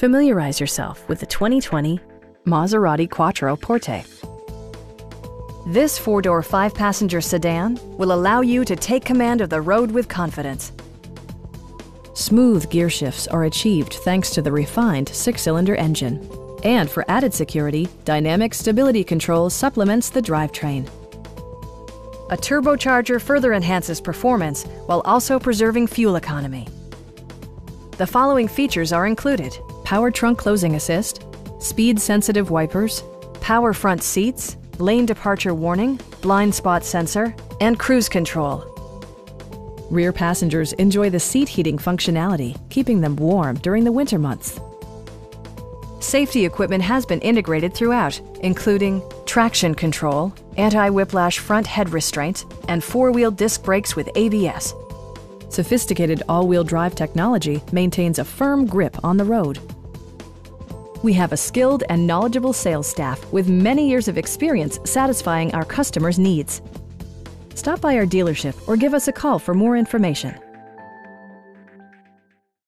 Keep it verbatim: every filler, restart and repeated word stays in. familiarize yourself with the twenty twenty Maserati Quattroporte. This four-door, five-passenger sedan will allow you to take command of the road with confidence. Smooth gear shifts are achieved thanks to the refined six-cylinder engine. And for added security, dynamic stability control supplements the drivetrain. A turbocharger further enhances performance while also preserving fuel economy. The following features are included: power trunk closing assist, speed-sensitive wipers, power front seats, lane departure warning, blind spot sensor, and cruise control. Rear passengers enjoy the seat heating functionality, keeping them warm during the winter months. Safety equipment has been integrated throughout, including traction control, anti-whiplash front head restraints, and four-wheel disc brakes with A B S. Sophisticated all-wheel drive technology maintains a firm grip on the road. We have a skilled and knowledgeable sales staff with many years of experience satisfying our customers' needs. Stop by our dealership or give us a call for more information.